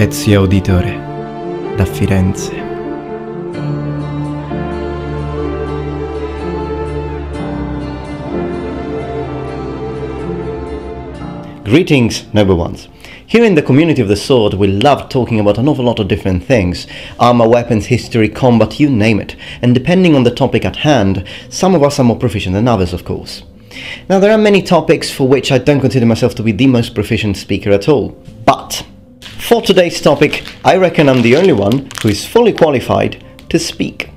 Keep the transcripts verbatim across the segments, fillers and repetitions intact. Ezio Auditore da Firenze. Greetings, noble ones. Here in the community of the sword, we love talking about an awful lot of different things. Armor, weapons, history, combat, you name it. And depending on the topic at hand, some of us are more proficient than others, of course. Now, there are many topics for which I don't consider myself to be the most proficient speaker at all. But for today's topic, I reckon I'm the only one who is fully qualified to speak.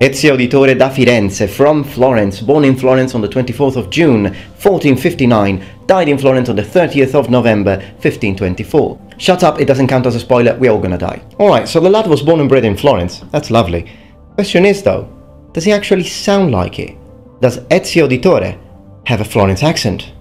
Ezio Auditore da Firenze, from Florence, born in Florence on the twenty-fourth of June fourteen fifty-nine, died in Florence on the thirtieth of November fifteen twenty-four. Shut up, it doesn't count as a spoiler, we're all gonna die. Alright, so the lad was born and bred in Florence, that's lovely. Question is though, does he actually sound like it? Does Ezio Auditore have a Florence accent?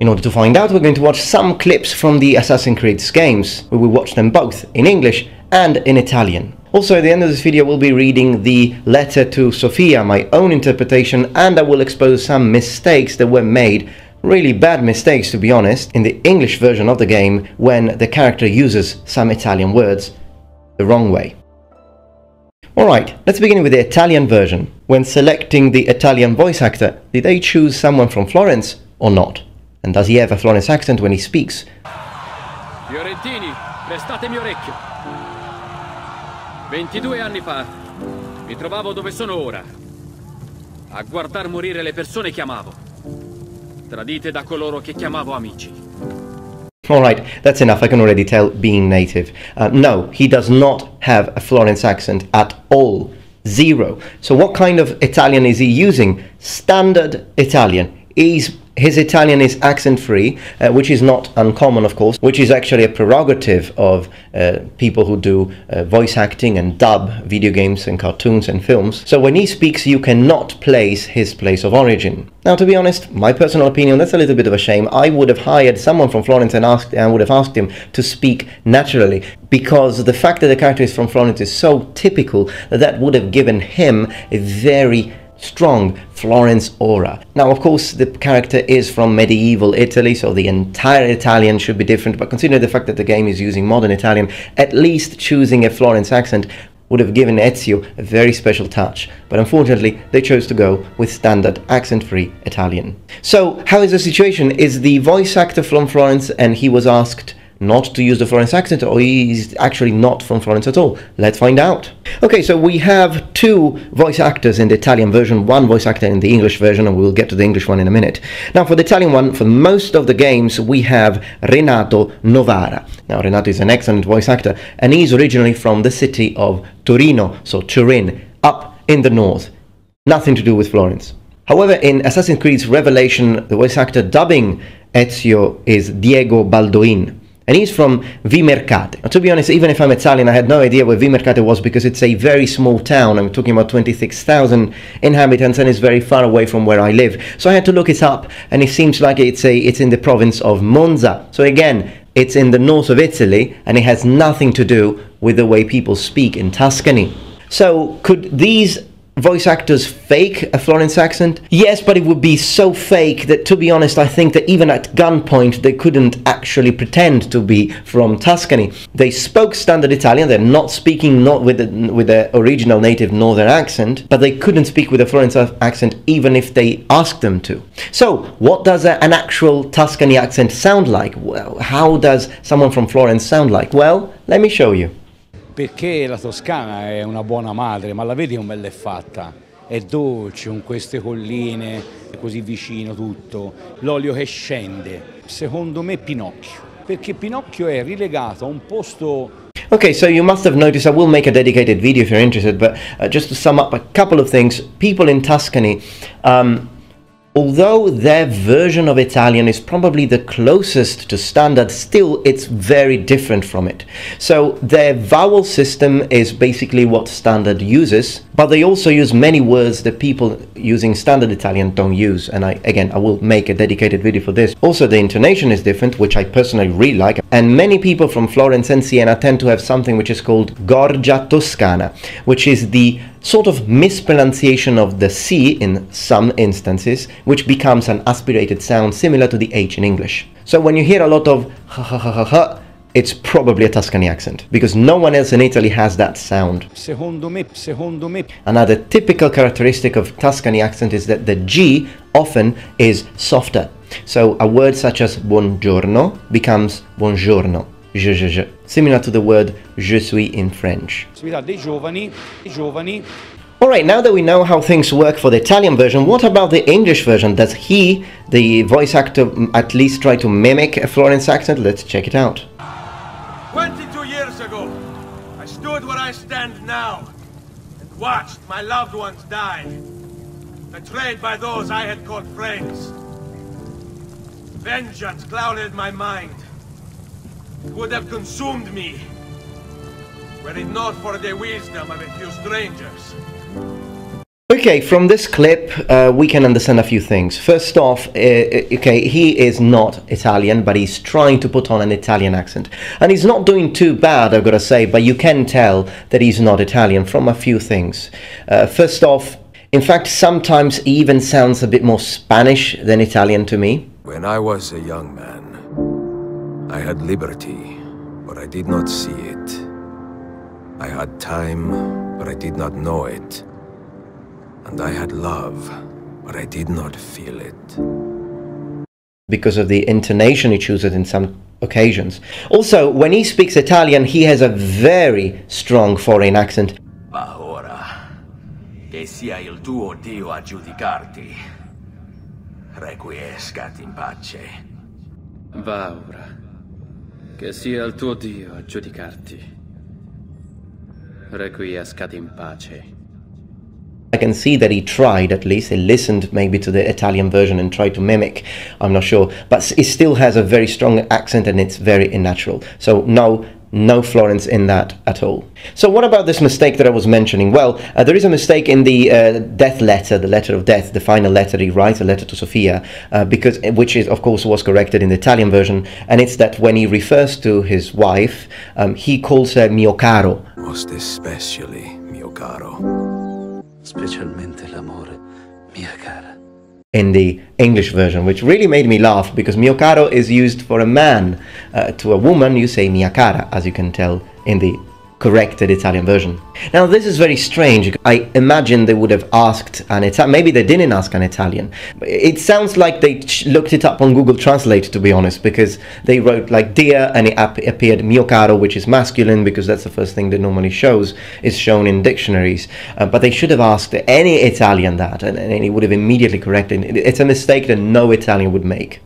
In order to find out, we're going to watch some clips from the Assassin's Creed games, where we watch them both in English and in Italian. Also, at the end of this video, we'll be reading the letter to Sofia, my own interpretation, and I will expose some mistakes that were made, really bad mistakes to be honest, in the English version of the game when the character uses some Italian words the wrong way. Alright, let's begin with the Italian version. When selecting the Italian voice actor, did they choose someone from Florence or not? And does he have a Florence accent when he speaks? Fiorentini, prestatemi orecchio. ventidue anni fa mi trovavo dove sono ora, a guardar morire le persone che amavo, tradite da coloro che chiamavo amici. Alright, that's enough, I can already tell being native. Uh, no, he does not have a Florence accent at all. Zero. So what kind of Italian is he using? Standard Italian. He's His Italian is accent-free, uh, which is not uncommon, of course, which is actually a prerogative of uh, people who do uh, voice acting and dub video games and cartoons and films. So when he speaks, you cannot place his place of origin. Now, to be honest, my personal opinion, that's a little bit of a shame. I would have hired someone from Florence and asked, and would have asked him to speak naturally, because the fact that the character is from Florence is so typical that that would have given him a very strong Florence aura. Now, of course, the character is from medieval Italy, so the entire Italian should be different, but considering the fact that the game is using modern Italian, at least choosing a Florence accent would have given Ezio a very special touch. But unfortunately, they chose to go with standard accent-free Italian. So, how is the situation? Is the voice actor from Florence and he was asked not to use the Florence accent, or he's actually not from Florence at all? Let's find out. Okay, so we have two voice actors in the Italian version, one voice actor in the English version, and we'll get to the English one in a minute. Now, for the Italian one, for most of the games, we have Renato Novara. Now, Renato is an excellent voice actor, and he's originally from the city of Torino, so Turin, up in the north. Nothing to do with Florence. However, in Assassin's Creed's Revelation, the voice actor dubbing Ezio is Diego Baldoin. And he's from Vimercate. Now, to be honest, even if I'm Italian, I had no idea where Vimercate was because it's a very small town. I'm talking about twenty-six thousand inhabitants and it's very far away from where I live. So I had to look it up and it seems like it's, a, it's in the province of Monza. So again, it's in the north of Italy and it has nothing to do with the way people speak in Tuscany. So could these voice actors fake a Florence accent? Yes, but it would be so fake that, to be honest, I think that even at gunpoint they couldn't actually pretend to be from Tuscany. They spoke standard Italian, they're not speaking not with the, with their original native northern accent, but they couldn't speak with a Florence accent even if they asked them to. So, what does a, an actual Tuscany accent sound like? Well, how does someone from Florence sound like? Well, let me show you. Perché la Toscana è una buona madre, ma la vedi come l'è fatta? È dolce, con queste colline, è così vicino tutto, l'olio che scende. Secondo me Pinocchio, perché Pinocchio è relegato a un posto... Okay, so you must have noticed, I will make a dedicated video if you're interested, but uh, just to sum up a couple of things, people in Tuscany um, Although their version of Italian is probably the closest to standard, still it's very different from it. So their vowel system is basically what standard uses, but they also use many words that people using standard Italian don't use, and I again I will make a dedicated video for this. Also the intonation is different, which I personally really like, and many people from Florence and Siena tend to have something which is called Gorgia Toscana, which is the sort of mispronunciation of the C in some instances, which becomes an aspirated sound similar to the H in English. So when you hear a lot of ha ha ha ha ha, it's probably a Tuscany accent, because no one else in Italy has that sound. Secondo me, secondo me. Another typical characteristic of Tuscany accent is that the G often is softer. So a word such as buongiorno becomes buongiorno. Je, je, je. Similar to the word je suis in French. Alright, now that we know how things work for the Italian version, what about the English version? Does he, the voice actor, at least try to mimic a Florence accent? Let's check it out. twenty-two years ago, I stood where I stand now and watched my loved ones die, betrayed by those I had called friends. Vengeance clouded my mind. It would have consumed me, were it not for the wisdom of a few strangers. Okay, from this clip uh, we can understand a few things. First off, uh, okay, he is not Italian, but he's trying to put on an Italian accent. And he's not doing too bad, I've got to say, but you can tell that he's not Italian from a few things. Uh, first off, in fact, sometimes he even sounds a bit more Spanish than Italian to me. When I was a young man, I had liberty, but I did not see it. I had time, but I did not know it. And I had love, but I did not feel it. Because of the intonation he chooses in some occasions. Also, when he speaks Italian, he has a very strong foreign accent. Ma ora, che sia il tuo Dio a giudicarti, requiescat in pace. Va ora. Che sia il tuo Dio a giudicarti. Requiescat in pace. I can see that he tried, at least. He listened maybe to the Italian version and tried to mimic. I'm not sure. But he still has a very strong accent and it's very unnatural. So no, no Florence in that at all. So what about this mistake that I was mentioning? Well, uh, there is a mistake in the uh, death letter, the letter of death, the final letter he writes, a letter to Sofia, uh, because which is of course was corrected in the Italian version, and it's that when he refers to his wife, um, he calls her mio caro. Most especially mio caro. Specialmente l'amore, mia cara. In the English version, which really made me laugh, because mio caro is used for a man. Uh, to a woman, you say mia cara, as you can tell in the corrected Italian version. Now, this is very strange. I imagine they would have asked an Italian. Maybe they didn't ask an Italian. It sounds like they looked it up on Google Translate, to be honest, because they wrote like dear, and it ap appeared mio caro, which is masculine, because that's the first thing that normally shows, is shown in dictionaries. Uh, but they should have asked any Italian that, and, and it would have immediately corrected. It's a mistake that no Italian would make.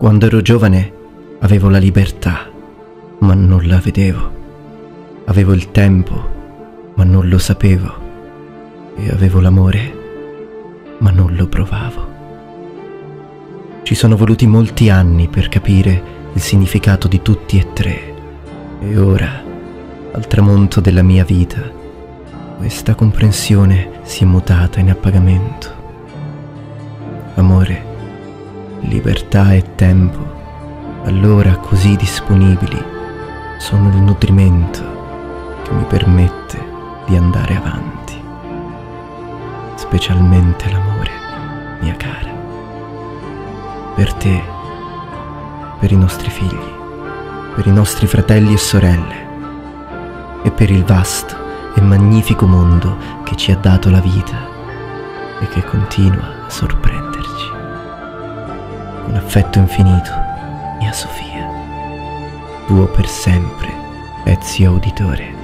Quando ero giovane avevo la libertà, ma non la vedevo. Avevo il tempo, ma non lo sapevo. E avevo l'amore, ma non lo provavo. Ci sono voluti molti anni per capire il significato di tutti e tre. E ora, al tramonto della mia vita, questa comprensione si è mutata in appagamento. Amore, libertà e tempo, allora così disponibili, sono il nutrimento che mi permette di andare avanti. Specialmente l'amore, mia cara. Per te, per i nostri figli, per i nostri fratelli e sorelle, e per il vasto e magnifico mondo che ci ha dato la vita e che continua a sorprenderci. Un affetto infinito, mia Sofia. Tuo per sempre, Ezio Auditore